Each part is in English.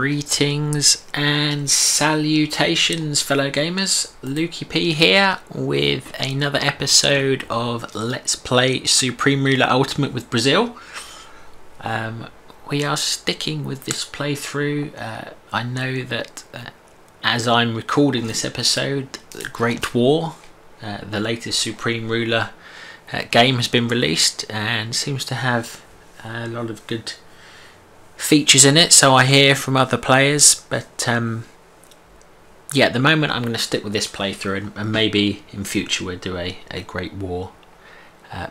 Greetings and salutations, fellow gamers. Lukey P here with another episode of Let's Play Supreme Ruler Ultimate with Brazil. We are sticking with this playthrough. I know that as I'm recording this episode, Great War, the latest Supreme Ruler game, has been released and seems to have a lot of good features in it, so I hear from other players, but yeah, at the moment I'm going to stick with this playthrough, and maybe in future we'll do a Great War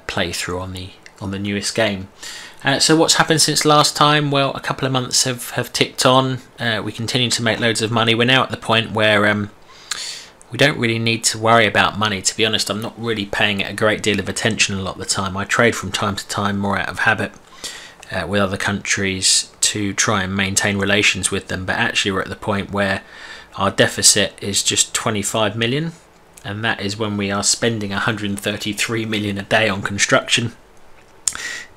playthrough on the newest game. So what's happened since last time? Well, a couple of months have ticked on. We continue to make loads of money. We're now at the point where we don't really need to worry about money, to be honest. I'm not really paying it a great deal of attention a lot of the time. I trade from time to time, more out of habit, with other countries to try and maintain relations with them, but actually we're at the point where our deficit is just 25 million, and that is when we are spending 133 million a day on construction,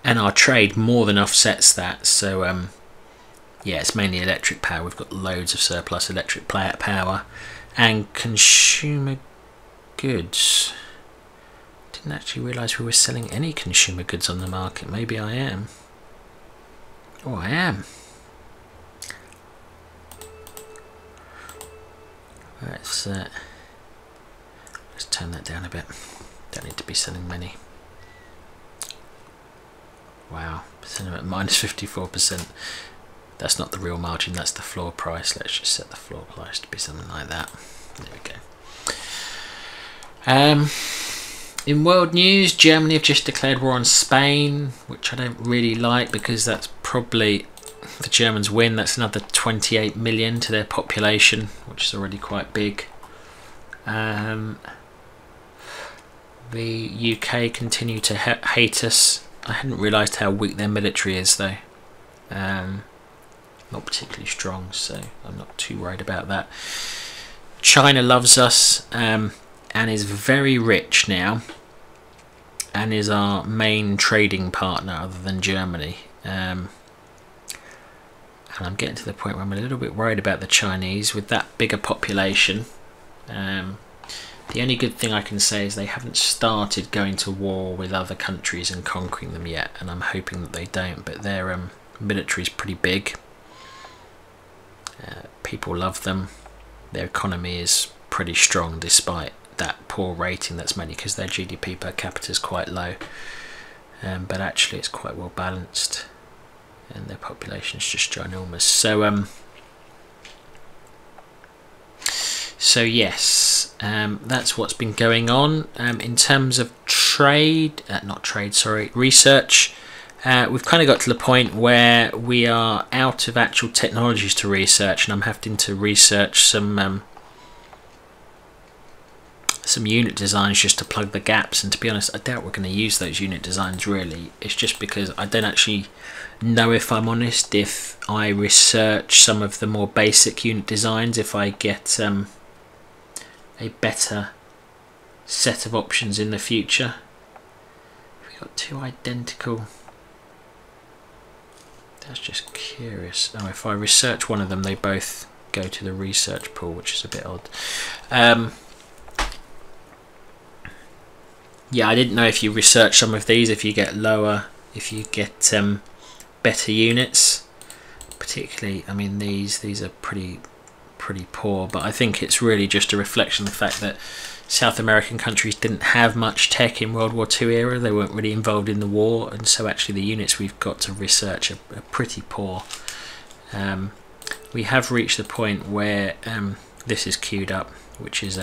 and our trade more than offsets that. So yeah, it's mainly electric power. We've got loads of surplus electric power, and consumer goods. Didn't actually realise we were selling any consumer goods on the market. Maybe I am. Oh, I am. Let's turn that down a bit. Don't need to be selling many. Wow, selling at minus 54%. That's not the real margin, that's the floor price. Let's just set the floor price to be something like that. There we go. In world news, Germany have just declared war on Spain, which I don't really like, because that's probably, if the Germans win, that's another 28 million to their population, which is already quite big. The UK continue to hate us. I hadn't realised how weak their military is, though. Not particularly strong, so I'm not too worried about that. China loves us, and is very rich now, and is our main trading partner other than Germany. And I'm getting to the point where I'm a little bit worried about the Chinese with that bigger population. The only good thing I can say is they haven't started going to war with other countries and conquering them yet, and I'm hoping that they don't, but their military is pretty big. People love them. Their economy is pretty strong despite that poor rating. That's mainly because their GDP per capita is quite low, but actually it's quite well balanced, and their population is just ginormous. So so yes, that's what's been going on. In terms of trade, research, we've kind of got to the point where we are out of actual technologies to research, and I'm having to research some unit designs just to plug the gaps, and to be honest, I doubt we're going to use those unit designs really. It's just because I don't actually know, if I'm honest, if I research some of the more basic unit designs, if I get a better set of options in the future. We've got two identical. That's just curious. Oh, if I research one of them, they both go to the research pool, which is a bit odd. Yeah, I didn't know if you research some of these, if you get lower, if you get better units. Particularly, I mean, these are pretty poor, but I think it's really just a reflection of the fact that South American countries didn't have much tech in World War II era. They weren't really involved in the war, and so actually the units we've got to research are pretty poor. We have reached the point where this is queued up, which is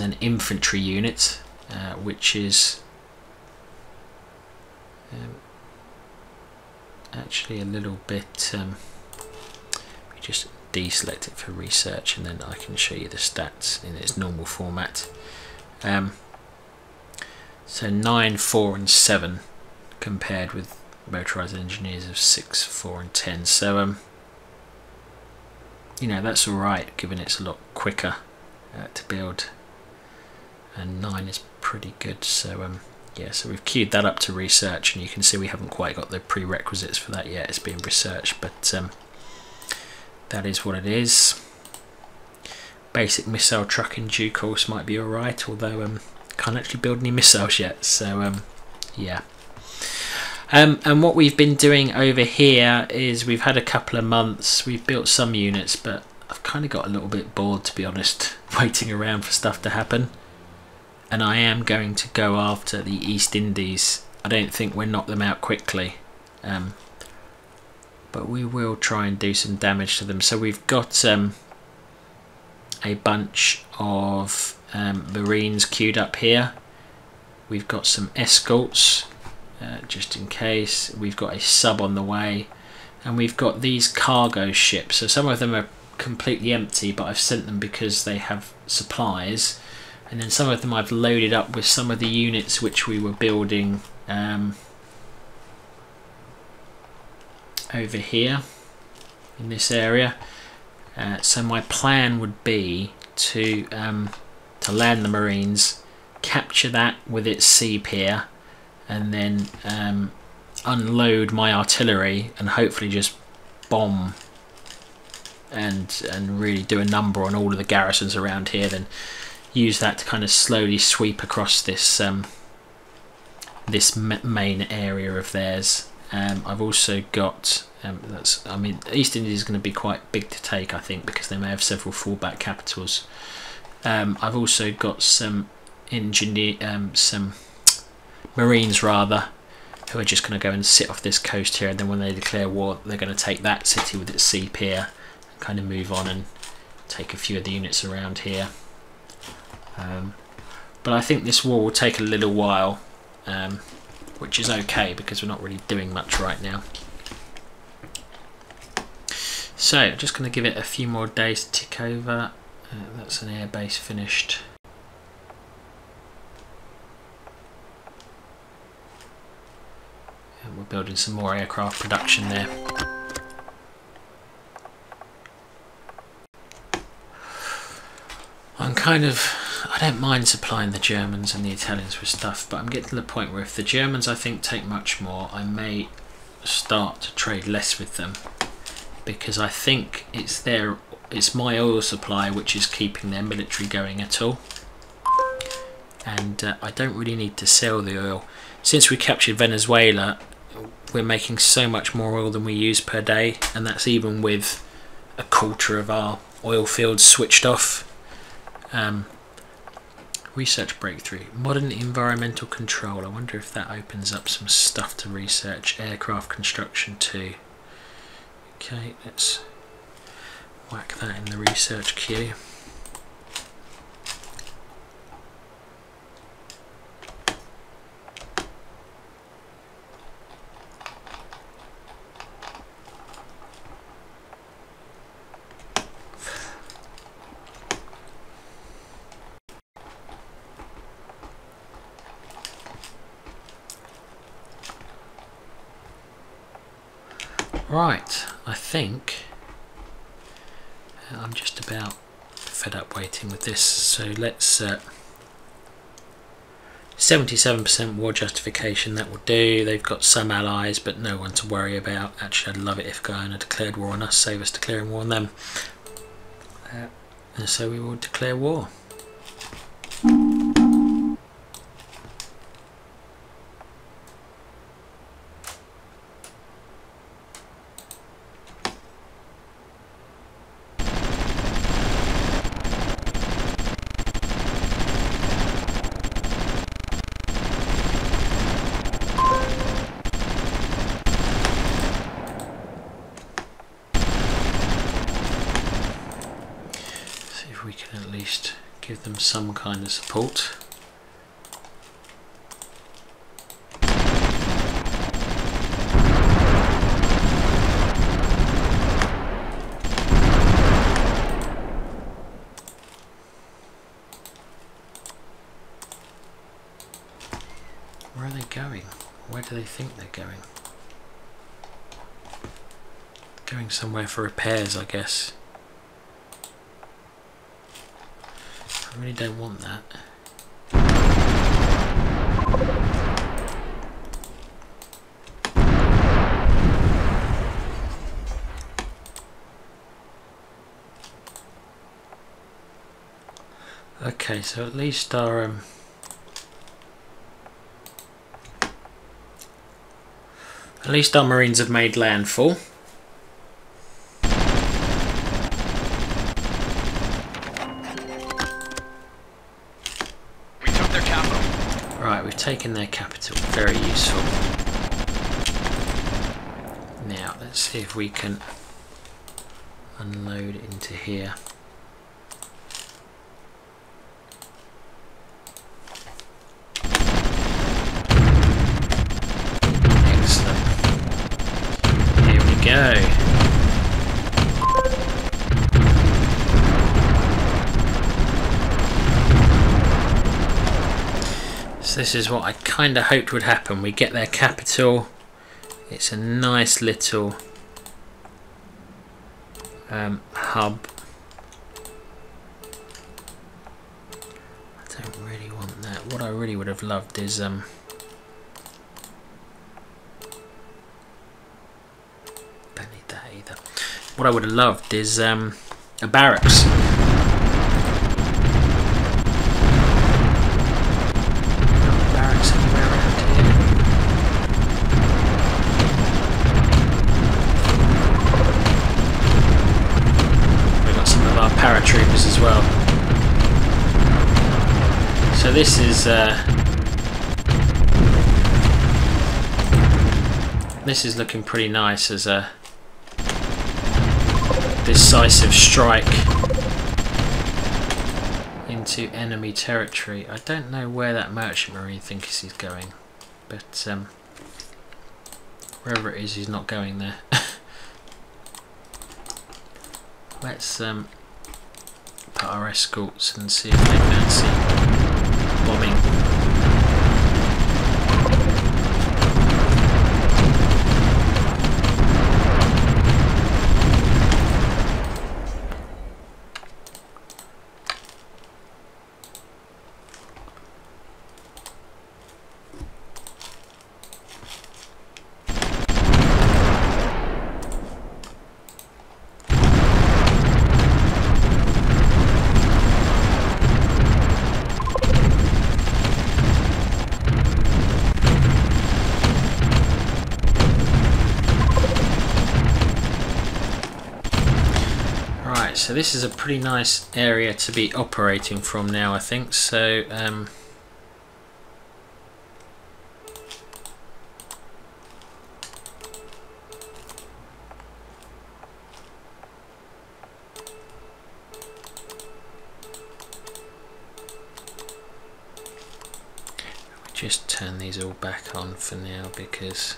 an infantry unit, which is actually a little bit. We just deselect it for research, and then I can show you the stats in its normal format. So 9, 4, and 7, compared with motorised engineers of 6, 4, and 10. So you know, that's all right, given it's a lot quicker to build. And 9 is pretty good, so Yeah, so we've queued that up to research, and you can see we haven't quite got the prerequisites for that yet. It's being researched, but that is what it is. Basic missile truck in due course might be alright, although can't actually build any missiles yet, so yeah. And what we've been doing over here is we've had a couple of months, we've built some units, but I've kind of got a little bit bored, to be honest, waiting around for stuff to happen. And I am going to go after the East Indies. I don't think we'll knock them out quickly, but we will try and do some damage to them. So we've got a bunch of Marines queued up here. We've got some escorts just in case. We've got a sub on the way, and we've got these cargo ships. So some of them are completely empty, but I've sent them because they have supplies. And then some of them I've loaded up with some of the units which we were building over here in this area. So my plan would be to land the Marines, capture that with its sea pier, and then unload my artillery and hopefully just bomb and really do a number on all of the garrisons around here. Then use that to kind of slowly sweep across this this main area of theirs. I've also got that's, I mean, East Indies is going to be quite big to take, I think, because they may have several fallback capitals. I've also got some some Marines rather, who are just going to go and sit off this coast here, and then when they declare war, they're going to take that city with its sea pier, and kind of move on and take a few of the units around here. But I think this war will take a little while, which is okay because we're not really doing much right now. So I'm just going to give it a few more days to tick over. That's an airbase finished. And we're building some more aircraft production there. I'm kind of, I don't mind supplying the Germans and the Italians with stuff, but I'm getting to the point where if the Germans, I think, take much more, I may start to trade less with them, because I think it's it's my oil supply which is keeping their military going at all, and I don't really need to sell the oil. Since we captured Venezuela, we're making so much more oil than we use per day, and that's even with a quarter of our oil fields switched off. Research breakthrough. Modern environmental control. I wonder if that opens up some stuff to research. Aircraft construction too. Okay, let's whack that in the research queue. Right, I think I'm just about fed up waiting with this, so let's 77% war justification, that will do. They've got some allies but no one to worry about. Actually, I'd love it if Guyana declared war on us, save us declaring war on them. And so we will declare war. Give them some kind of support. Where are they going? Where do they think they're going? Going somewhere for repairs, I guess. I really don't want that. Okay, so at least our Marines have made landfall. We took their capital. Right, we've taken their capital. Very useful. Now, let's see if we can unload into here. Go. So this is what I kind of hoped would happen. We get their capital. It's a nice little hub. I don't really want that. What I really would have loved is what I would have loved is a barracks. Barracks anywhere around here. We've got some of our paratroopers as well. So this is looking pretty nice as a decisive strike into enemy territory. I don't know where that merchant marine thinks he's going, but wherever it is, he's not going there. Let's put our escorts and see if they fancy bombing. So this is a pretty nice area to be operating from now, I think. So we'll just turn these all back on for now because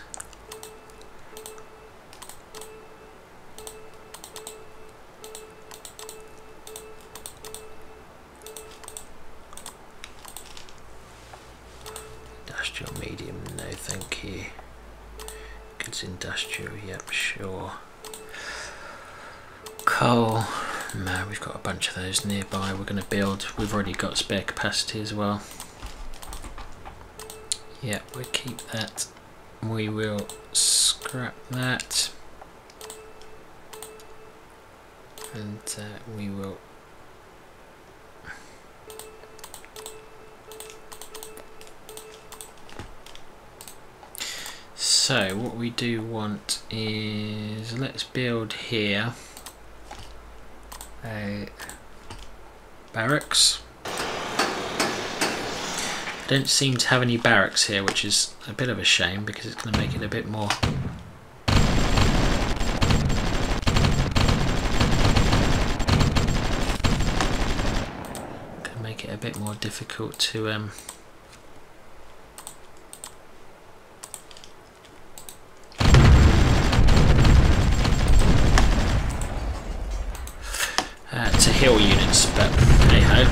industrial, yep, sure. Coal, no, we've got a bunch of those nearby. We're going to build. We've already got spare capacity as well. Yep, we'll keep that. We will scrap that. And we will so what we do want is, let's build here a barracks. I don't seem to have any barracks here, which is a bit of a shame because it's going to make it a bit more difficult to heal units, but hey ho.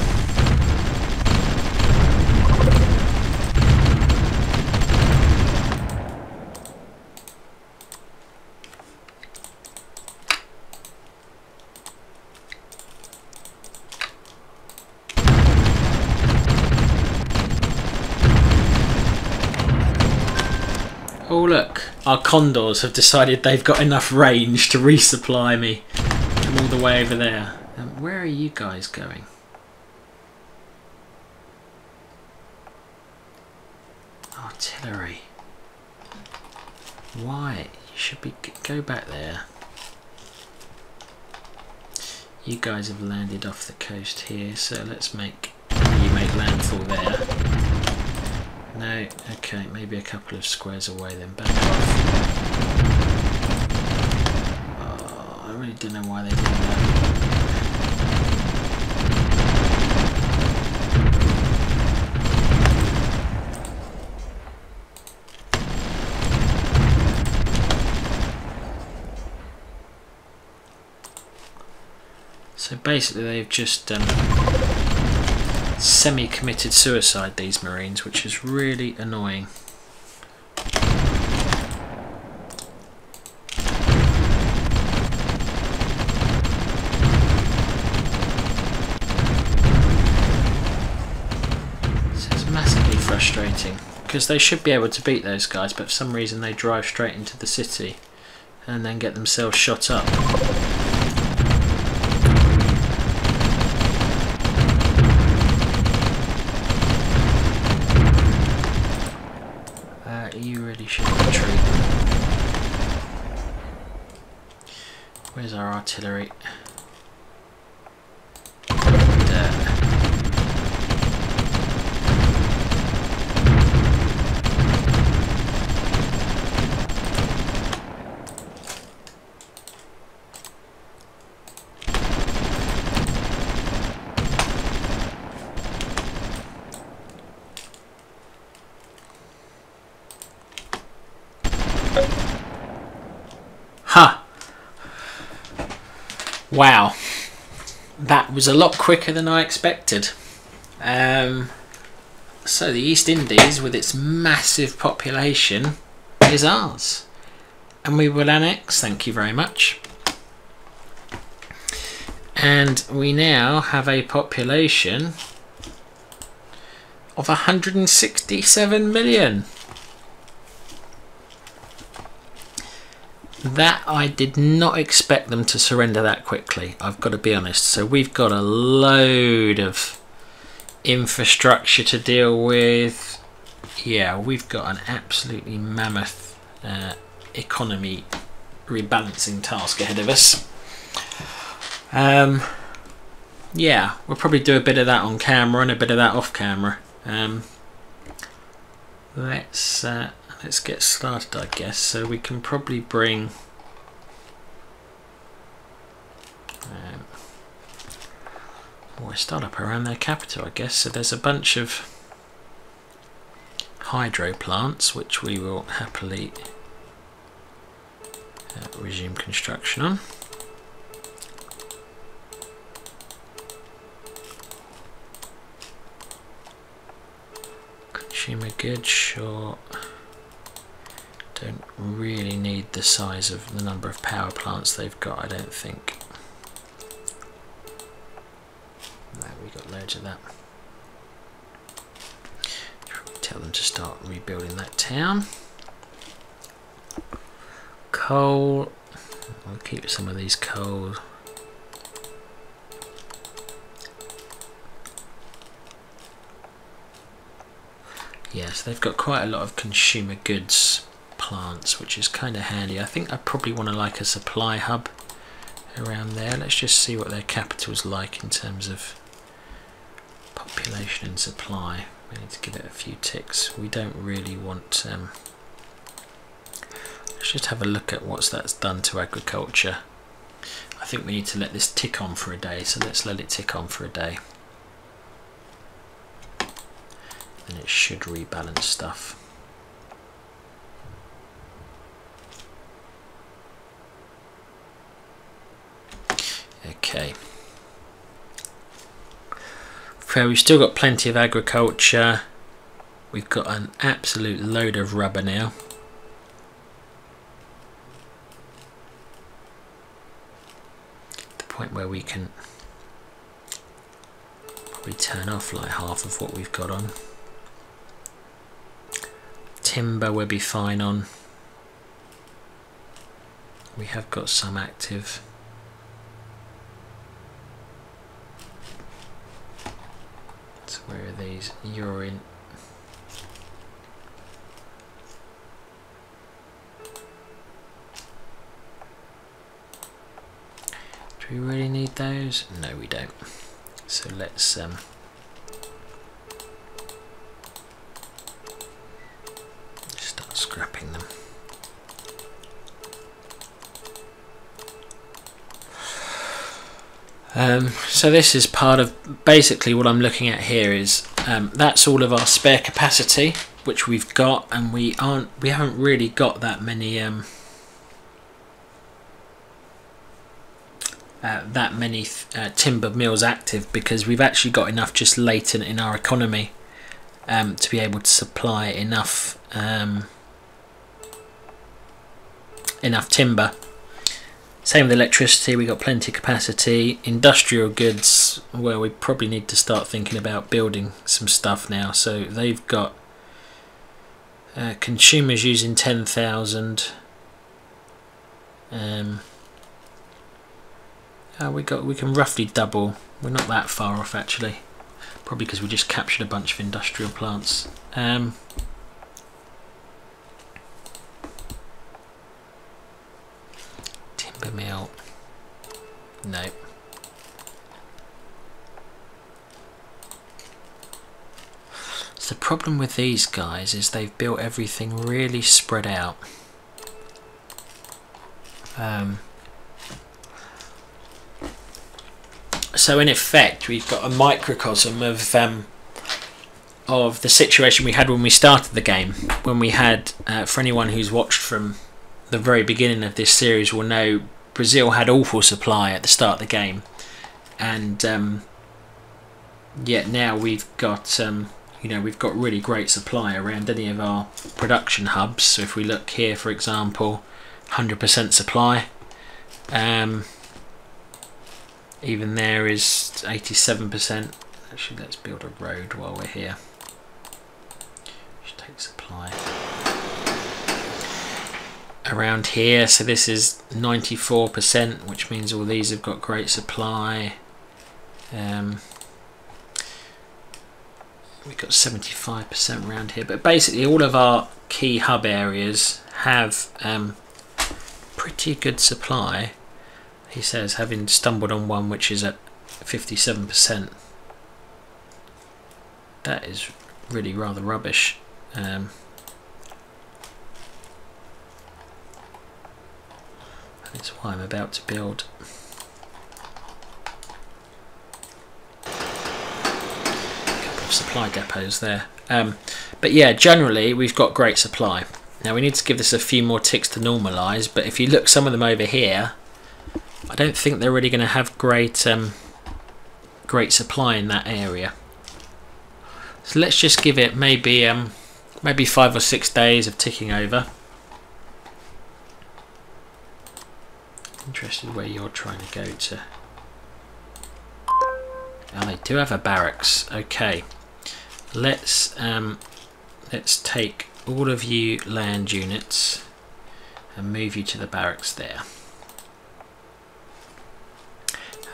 Oh look, our condors have decided they've got enough range to resupply me from all the way over there. Where are you guys going? artillery. Why? You should be... Go back there. You guys have landed off the coast here, so let's make... You make landfall there. No, okay, maybe a couple of squares away then. Back off. Oh, I really don't know why they did that. So basically they've just semi-committed suicide, these Marines, which is really annoying. So it's massively frustrating, because they should be able to beat those guys, but for some reason they drive straight into the city and then get themselves shot up. You really should retreat. Where's our artillery? There. Wow, that was a lot quicker than I expected. So the East Indies, with its massive population, is ours. And we will annex, thank you very much. And we now have a population of 167 million. That, I did not expect them to surrender that quickly, I've got to be honest. So we've got a load of infrastructure to deal with. Yeah, we've got an absolutely mammoth economy rebalancing task ahead of us. Yeah, we'll probably do a bit of that on camera and a bit of that off camera. Let's get started, I guess. So we can probably bring we'll start up around their capital, I guess. So there's a bunch of hydro plants which we will happily resume construction on. Consumer goods, sure. Don't really need the size of the number of power plants they've got, I don't think. No, we've got loads of that. Tell them to start rebuilding that town. Coal. We'll keep some of these coal. Yes, they've got quite a lot of consumer goods plants, which is kind of handy. I think I probably want to like a supply hub around there. Let's just see what their capital's like in terms of population and supply. We need to give it a few ticks. We don't really want... let's just have a look at what's that's done to agriculture. I think we need to let this tick on for a day, so let's let it tick on for a day. Then it should rebalance stuff. Okay, so we've still got plenty of agriculture. We've got an absolute load of rubber now. The point where we can probably turn off like half of what we've got on. Timber we'll be fine on. We have got some active. Where are these? Urine. Do we really need those? No, we don't. So let's start scrapping them. So this is part of basically what I'm looking at here is that's all of our spare capacity which we've got, and we haven't really got that many timber mills active, because we've actually got enough just latent in our economy to be able to supply enough timber. Same with electricity, we got plenty of capacity. Industrial goods, well, we probably need to start thinking about building some stuff now. So they've got consumers using 10,000. We can roughly double. We're not that far off actually, probably because we just captured a bunch of industrial plants. Timber mill. No. So the problem with these guys is they've built everything really spread out. So in effect, we've got a microcosm of the situation we had when we started the game. When we had, for anyone who's watched from the very beginning of this series will know, Brazil had awful supply at the start of the game, and yet now we've got we've got really great supply around any of our production hubs. So if we look here, for example, 100% supply. Even there is 87%. Actually, let's build a road while we're here. Should take supply. Around here, so this is 94%, which means all these have got great supply. We've got 75% around here, but basically all of our key hub areas have pretty good supply. He says, having stumbled on one which is at 57%. That is really rather rubbish. That's why I'm about to build. Supply depots there, but yeah, generally we've got great supply. Now we need to give this a few more ticks to normalize, but if you look some of them over here, I don't think they're really going to have great great supply in that area. So let's just give it maybe maybe 5 or 6 days of ticking over. Interested where you're trying to go to. Oh, they do have a barracks. Okay. Let's take all of you land units and move you to the barracks there.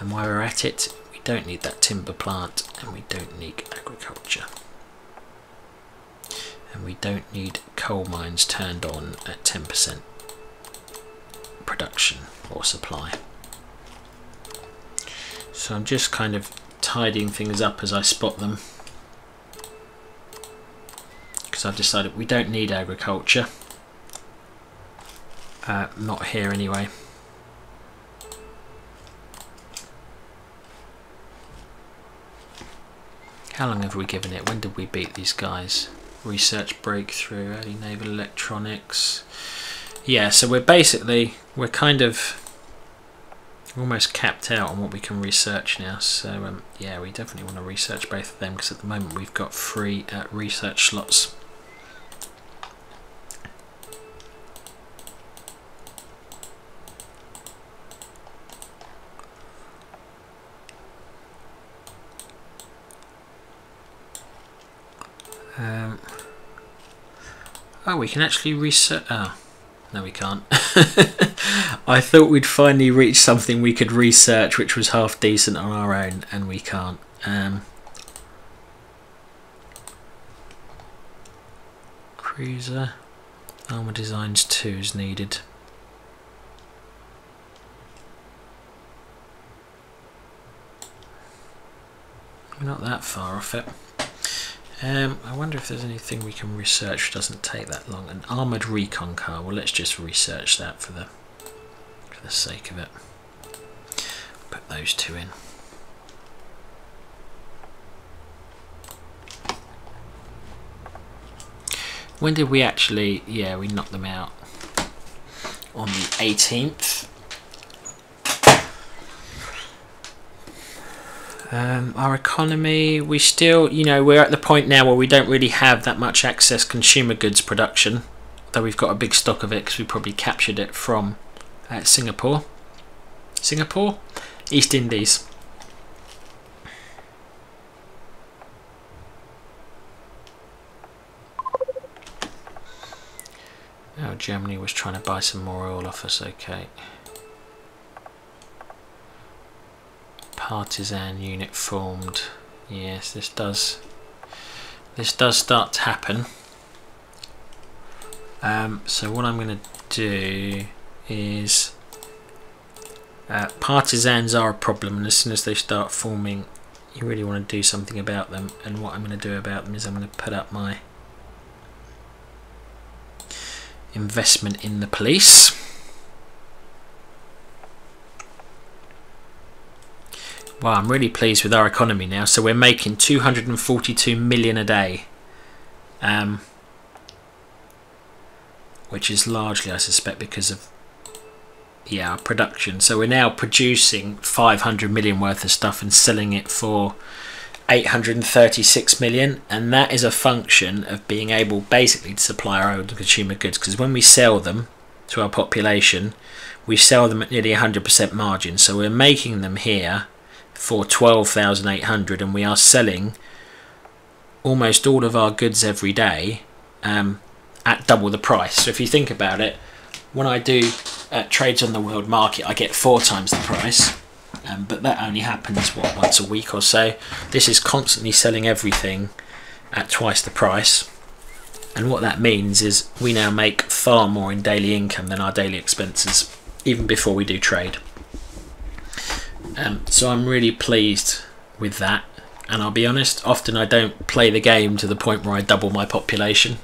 And while we're at it, we don't need that timber plant, and we don't need agriculture, and we don't need coal mines turned on at 10% production or supply. So I'm just kind of tidying things up as I spot them, because I've decided we don't need agriculture, not here anyway. How long have we given it? When did we beat these guys? Research breakthrough, early naval electronics. Yeah, so we're kind of almost capped out on what we can research now. So yeah, we definitely want to research both of them, because at the moment we've got free research slots. Oh, we can actually research. Oh, no, we can't. I thought we'd finally reach something we could research which was half decent on our own, and we can't. Cruiser. Armour Designs 2 is needed. We're not that far off it. I wonder if there's anything we can research that doesn't take that long. An armoured recon car. Well, let's just research that for the sake of it. Put those two in. When did we actually... Yeah, we knocked them out on the 18th. Our economy, we still, you know, we're at the point now where we don't really have that much access consumer goods production, though we've got a big stock of it because we probably captured it from Singapore. Singapore? East Indies. Oh, Germany was trying to buy some more oil off us, okay. Partisan unit formed. Yes, this does start to happen. So what I'm going to do is partisans are a problem, and as soon as they start forming you really want to do something about them. And what I'm going to do about them is I'm going to put up my investment in the police. Wow, I'm really pleased with our economy now. So we're making 242 million a day, which is largely, I suspect, because of our production. So we're now producing 500 million worth of stuff and selling it for 836 million, and that is a function of being able basically to supply our own consumer goods, because when we sell them to our population, we sell them at nearly 100% margin. So we're making them here for 12,800, and we are selling almost all of our goods every day at double the price. So if you think about it, when I do trades on the world market, I get 4 times the price, but that only happens what, once a week or so. This is constantly selling everything at twice the price, and what that means is we now make far more in daily income than our daily expenses, even before we do trade. So I'm really pleased with that, and I'll be honest, often I don't play the game to the point where I double my population.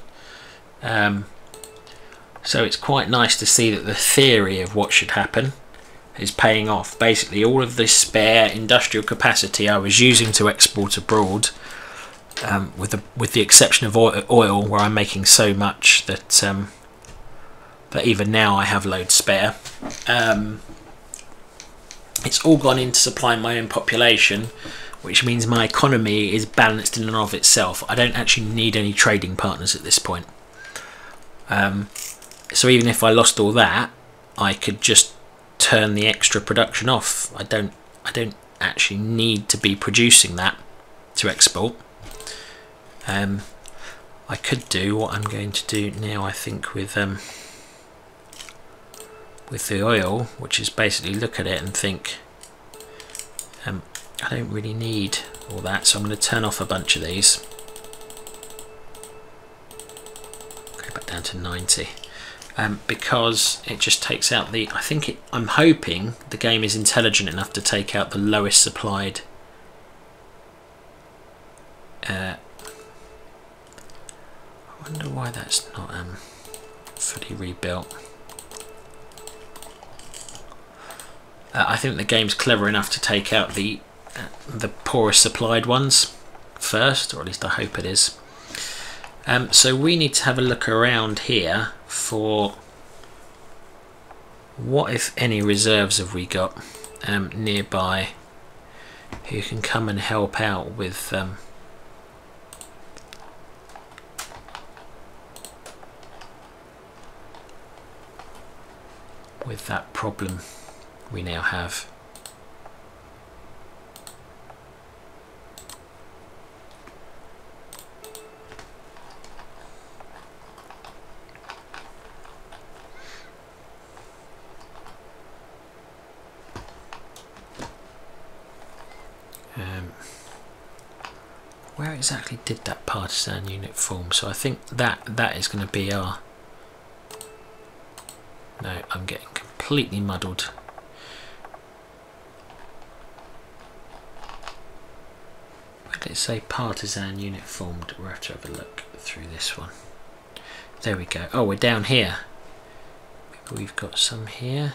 So it's quite nice to see that the theory of what should happen is paying off. Basically all of the spare industrial capacity I was using to export abroad, with the exception of oil where I'm making so much that, that even now I have loads spare. It's all gone into supplying my own population, which means my economy is balanced in and of itself. I don't actually need any trading partners at this point. So even if I lost all that, I could just turn the extra production off. I don't actually need to be producing that to export. I could do what I'm going to do now, I think, with the oil, which is basically look at it and think, I don't really need all that, so I'm going to turn off a bunch of these. Go back down to 90, because it just takes out the... I'm hoping the game is intelligent enough to take out the lowest supplied I wonder why that's not fully rebuilt. I think the game's clever enough to take out the poorest supplied ones first, or at least I hope it is. So we need to have a look around here for what, if any, reserves have we got nearby who can come and help out with that problem we now have. Where exactly did that partisan unit form? So I think that is going to be our... No, I'm getting completely muddled. It's a partisan unit formed. We'll have to have a look through this one. There we go. Oh, we're down here. We've got some here.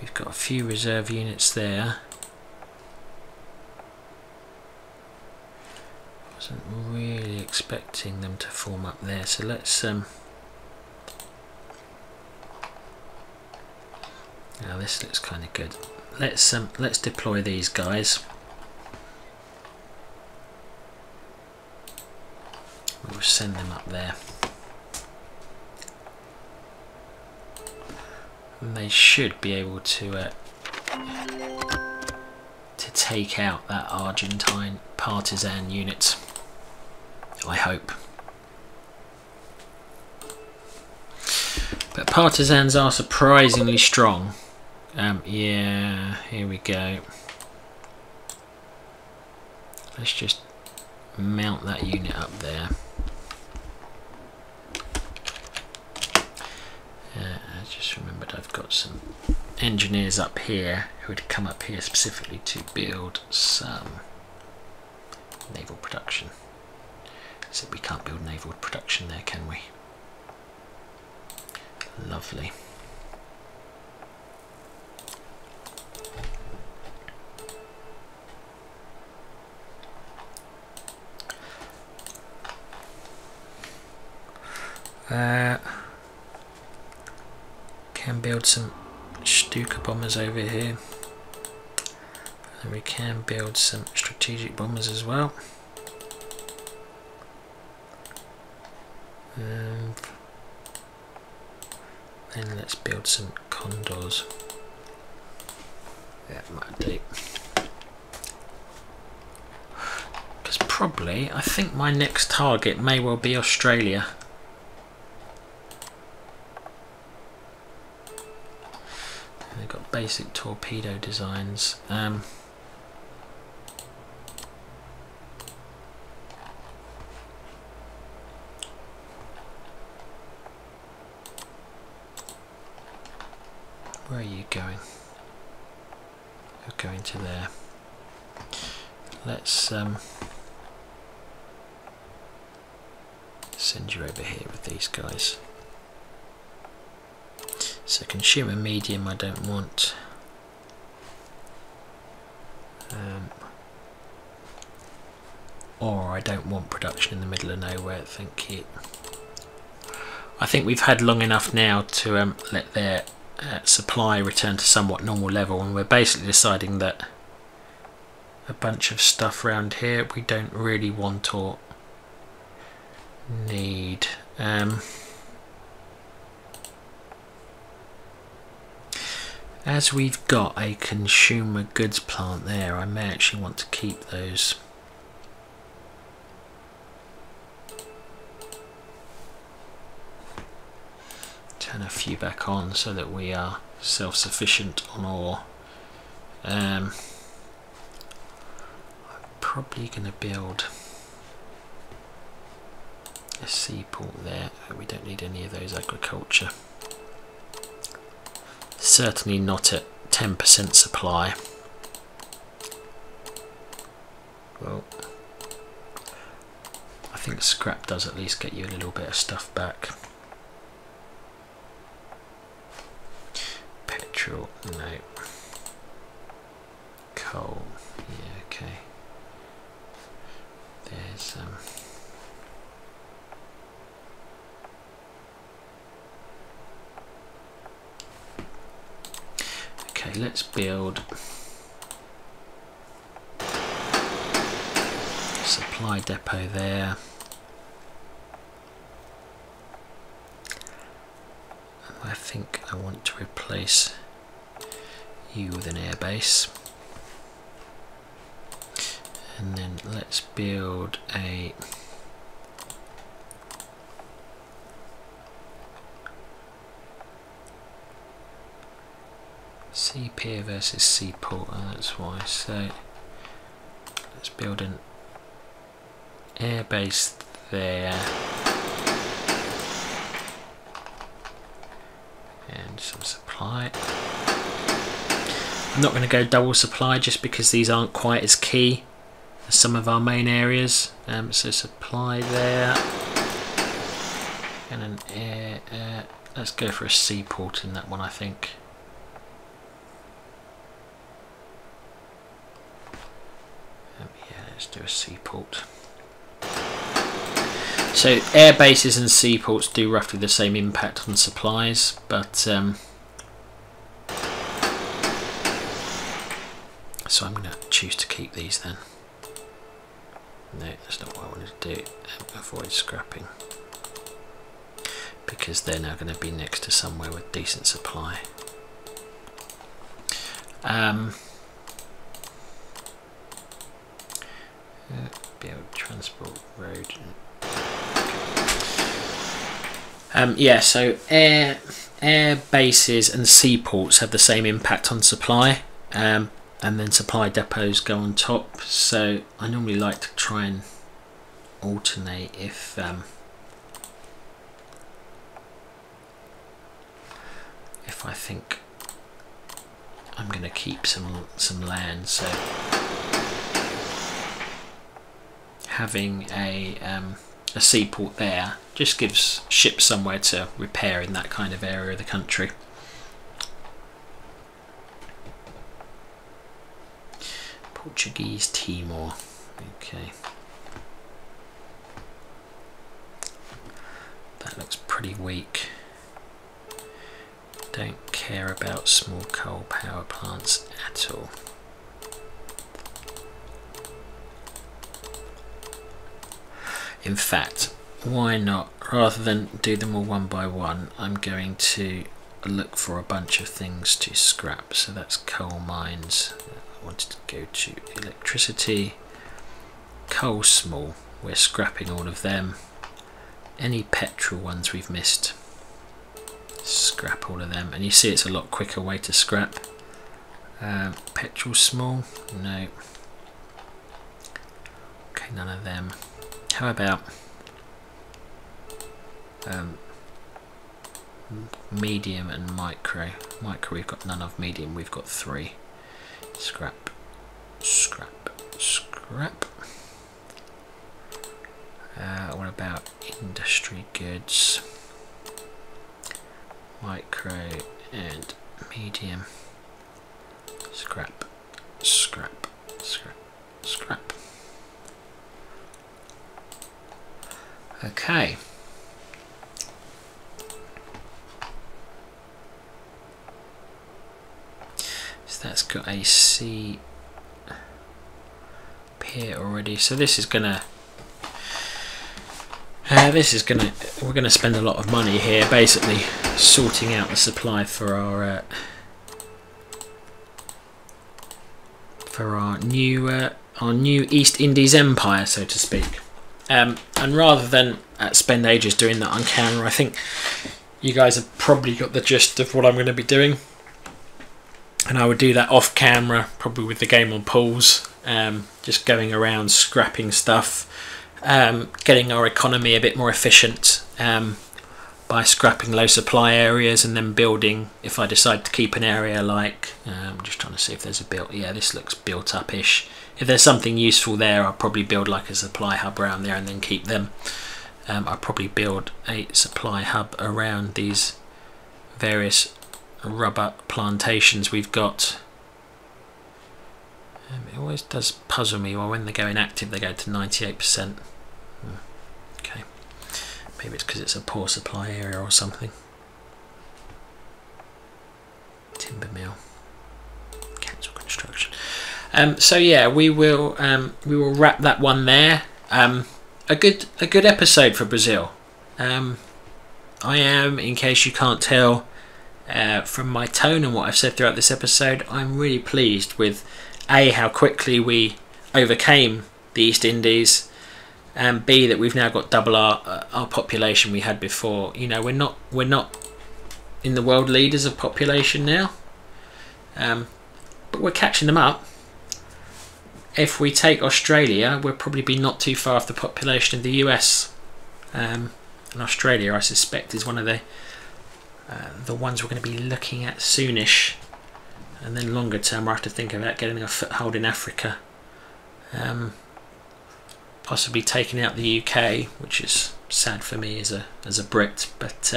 We've got a few reserve units there. Wasn't really expecting them to form up there, so let's now this looks kind of good. Let's deploy these guys. We'll send them up there. And they should be able to take out that Argentine partisan unit, I hope. But partisans are surprisingly strong. Yeah, here we go. Let's just mount that unit up there. I just remembered I've got some engineers up here who had come up here specifically to build some naval production. So we can't build naval production there, can we? Lovely. Can build some Stuka bombers over here, and we can build some strategic bombers as well. And then let's build some Condors. That might do. Because probably, I think my next target may well be Australia. They've got basic torpedo designs. Where are you going? You're going to there. Let's send you over here with these guys. So consumer medium I don't want. Or I don't want production in the middle of nowhere, thank you. I think we've had long enough now to let their supply return to somewhat normal level, and we're basically deciding that a bunch of stuff around here we don't really want or need. As we've got a consumer goods plant there, I may actually want to keep those. Turn a few back on so that we are self-sufficient on ore. I'm probably going to build a seaport there. We don't need any of those agriculture. Certainly not at 10% supply. Well, I think scrap does at least get you a little bit of stuff back. Petrol, no. Coal, yeah, okay. There's Okay, let's build a supply depot there. I think I want to replace you with an airbase. And then let's build a sea pier versus seaport, and that's why. So let's build an airbase there and some supply. I'm not going to go double supply just because these aren't quite as key some of our main areas. So supply there, and an air, let's go for a seaport in that one, I think. Yeah, let's do a seaport. So air bases and seaports do roughly the same impact on supplies, but so I'm going to choose to keep these then. No, that's not what I wanted to do. Avoid scrapping, because they're now going to be next to somewhere with decent supply. Be able to transport road. Yeah, so air bases and seaports have the same impact on supply, and then supply depots go on top. So I normally like to try and alternate if I think I'm going to keep some land. So having a seaport there just gives ships somewhere to repair in that kind of area of the country. Portuguese Timor, okay. That looks pretty weak. Don't care about small coal power plants at all. In fact, why not? Rather than do them all one by one, I'm going to look for a bunch of things to scrap. So that's coal mines. I wanted to go to electricity. Coal small. We're scrapping all of them. Any petrol ones we've missed, scrap all of them. And you see it's a lot quicker way to scrap. Petrol small. No. Okay, none of them. How about medium and micro? Micro we've got none of, medium we've got three. Scrap, scrap, scrap. What about industry goods? Micro and medium. Scrap, scrap, scrap, scrap. Okay. So that's got a sea pier already. So we're gonna spend a lot of money here, basically sorting out the supply for our new East Indies empire, so to speak. And rather than spend ages doing that on camera, I think you guys have probably got the gist of what I'm going to be doing. And I would do that off camera, probably with the game on pause, just going around scrapping stuff, getting our economy a bit more efficient by scrapping low supply areas and then building, if I decide to keep an area like, I'm just trying to see if there's a built, yeah, this looks built up-ish. If there's something useful there, I'll probably build like a supply hub around there and then keep them. I'll probably build a supply hub around these various rubber plantations we've got. It always does puzzle me why when they go inactive they go to 98%. Okay, maybe it's because it's a poor supply area or something. Timber mill. Cancel construction. So yeah, we will wrap that one there. A good episode for Brazil. I am, in case you can't tell from my tone and what I've said throughout this episode, I'm really pleased with A, how quickly we overcame the East Indies, and B, that we've now got double our population we had before. You know, we're not in the world leaders of population now, but we're catching them up. If we take Australia, we'll probably be not too far off the population of the US. And Australia, I suspect, is one of the ones we're going to be looking at soonish. And then longer term, we'll have to think about getting a foothold in Africa. possibly taking out the UK, which is sad for me as a Brit, but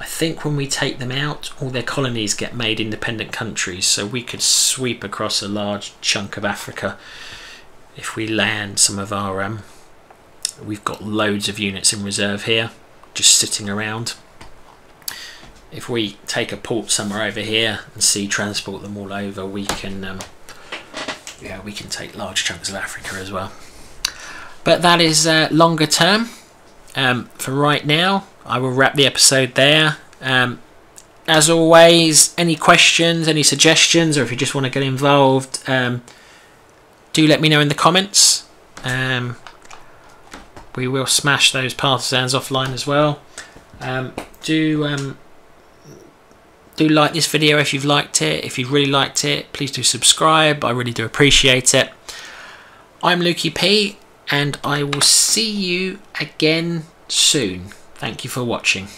I think when we take them out, all their colonies get made independent countries, so we could sweep across a large chunk of Africa if we land some of our we've got loads of units in reserve here just sitting around. If we take a port somewhere over here and sea transport them all over, we can yeah, we can take large chunks of Africa as well. But that is longer term. For right now, I will wrap the episode there. As always, any questions, any suggestions, or if you just want to get involved, do let me know in the comments. We will smash those partisans offline as well. Do like this video if you've liked it. If you really liked it, please do subscribe. I really do appreciate it. I'm Lukey P, and I will see you again soon. Thank you for watching.